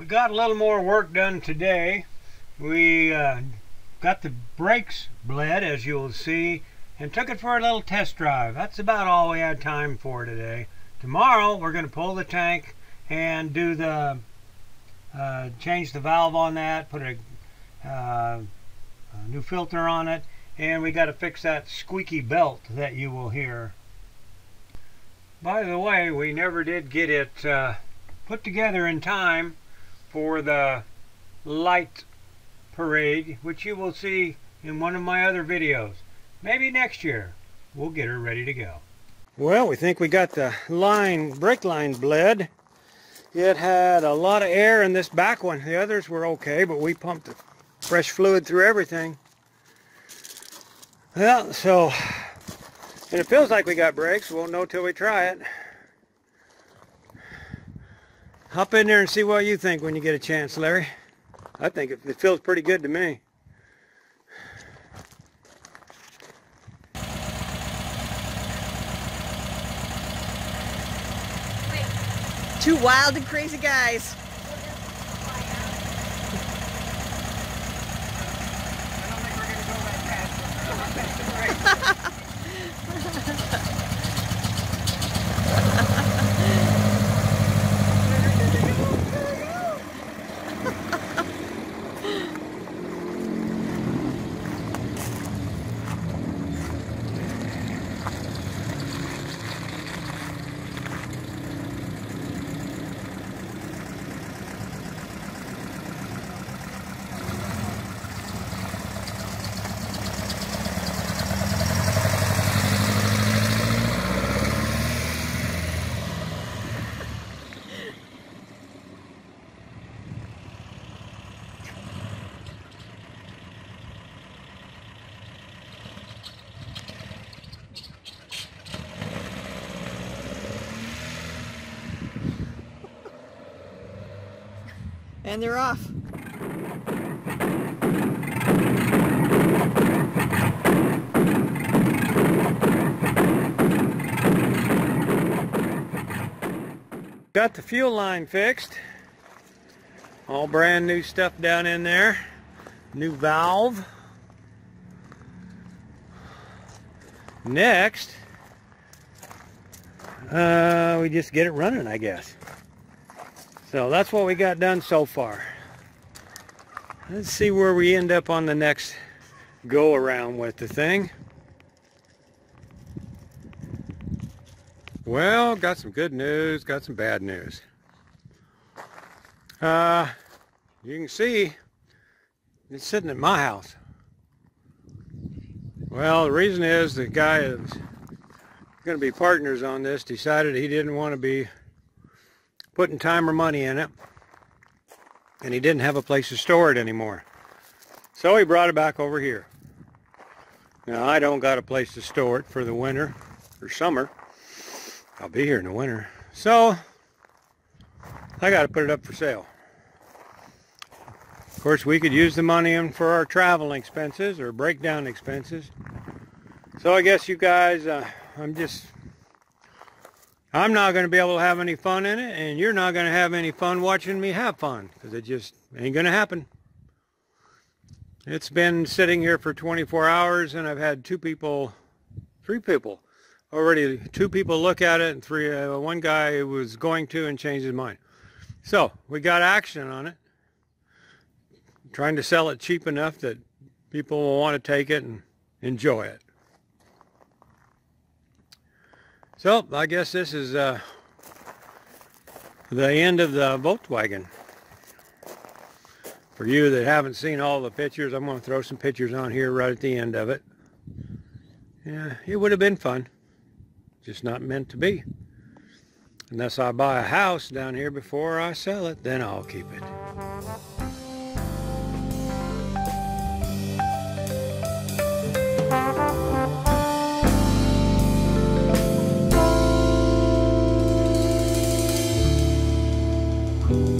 We got a little more work done today. We got the brakes bled, as you'll see, and took it for a little test drive. That's about all we had time for today. Tomorrow we're going to pull the tank and do the change the valve on that, put a new filter on it, and we got to fix that squeaky belt that you will hear. By the way, we never did get it put together in time for the light parade, which you will see in one of my other videos. Maybe next year we'll get her ready to go. Well, we think we got the brake line bled. It had a lot of air in this back one. The others were okay, but we pumped fresh fluid through everything. Well, so, and it feels like we got brakes. Won't know till we try it. Hop in there and see what you think when you get a chance, Larry. I think it feels pretty good to me. Two wild and crazy guys. And they're off. Got the fuel line fixed. All brand new stuff down in there. New valve. Next, we just get it running, I guess. So that's what we got done so far. Let's see where we end up on the next go around with the thing. Well, got some good news, got some bad news. You can see it's sitting at my house. Well, the reason is the guy that's going to be partners on this decided he didn't want to be putting time or money in it, and he didn't have a place to store it anymore, so he brought it back over here. Now I don't got a place to store it for the winter or summer. I'll be here in the winter, so I got to put it up for sale. Of course, we could use the money in for our traveling expenses or breakdown expenses. So I guess you guys, I'm not going to be able to have any fun in it, and you're not going to have any fun watching me have fun, because it just ain't going to happen. It's been sitting here for 24 hours, and I've had two people look at it, and one guy was going to and changed his mind. So we got action on it, trying to sell it cheap enough that people will want to take it and enjoy it. So I guess this is the end of the Volkswagen. For you that haven't seen all the pictures, I'm going to throw some pictures on here right at the end of it. Yeah, it would have been fun. Just not meant to be. Unless I buy a house down here before I sell it, then I'll keep it. Thank you.